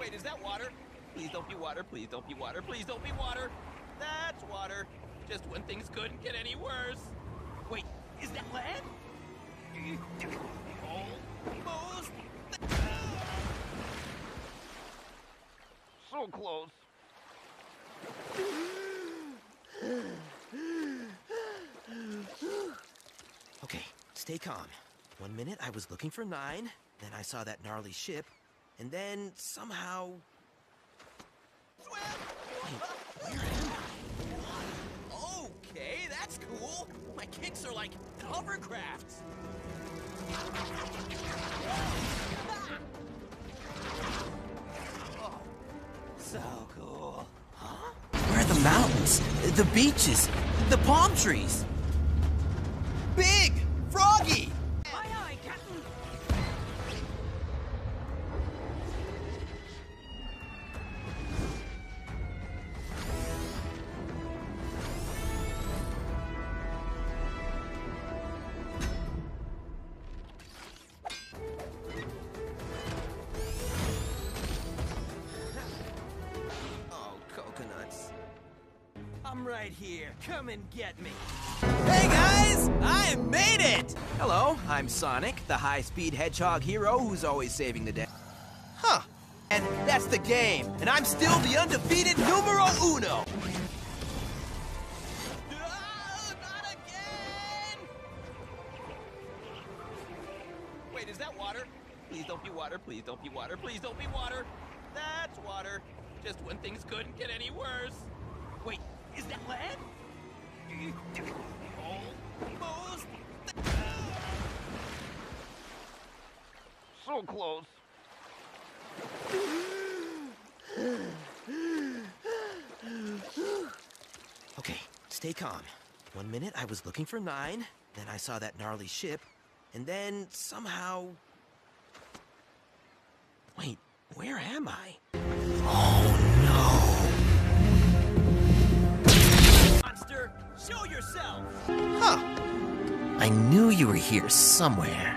Wait, is that water? Please don't be water, please don't be water, please don't be water. That's water. Just when things couldn't get any worse. Wait, is that land? Almost. So close. Okay, stay calm. 1 minute I was looking for 9, then I saw that gnarly ship. And then, somehow... Swim! Wait, where am I? Okay, that's cool! My kicks are like hovercrafts! Oh, so cool. Huh? Where are the mountains? The beaches? The palm trees? Big! Froggy! I'm right here. Come and get me. Hey guys, I made it! Hello, I'm Sonic, the high-speed hedgehog hero who's always saving the day. Huh, and that's the game, and I'm still the undefeated numero uno. Not again! Wait, is that water? Please don't be water, please don't be water, please don't be water. That's water. Just when things couldn't get any worse. Wait. Is that land? Almost. So close. Okay, stay calm. 1 minute I was looking for 9, then I saw that gnarly ship, and then somehow... Wait, where am I? Oh, no. Show yourself! Huh. I knew you were here somewhere.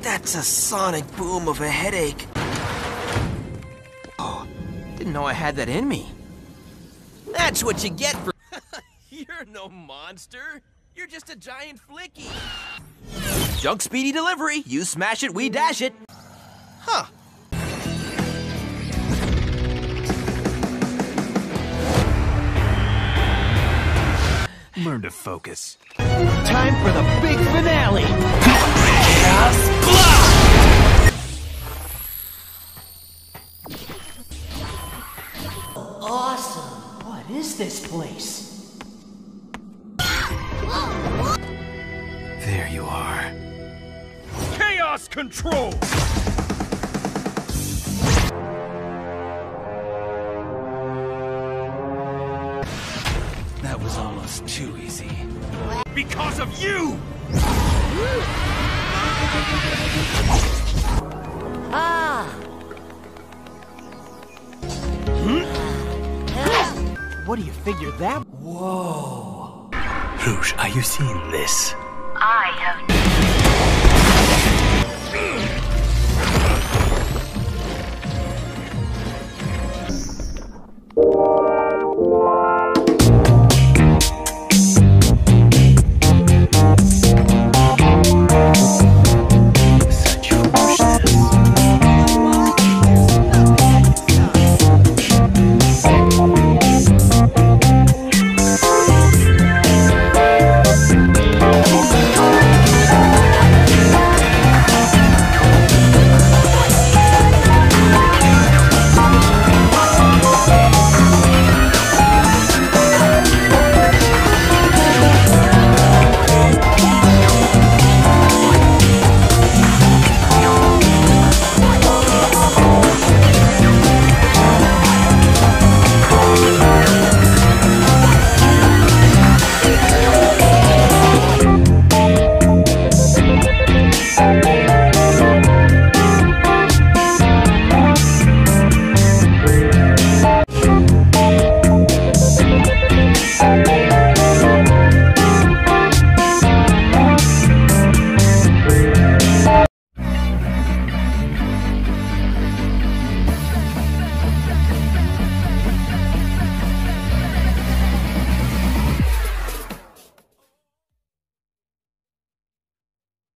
That's a sonic boom of a headache. Oh, didn't know I had that in me. That's what you get for... You're no monster. You're just a giant flicky. Junk speedy delivery. You smash it, we dash it. Huh. Learn to focus. Time for the big finale. Awesome. What is this place? There you are. Chaos control! That was almost too easy. Because of you! Ah! Hmm? What do you figure that? Whoa! Rouge, are you seeing this? I have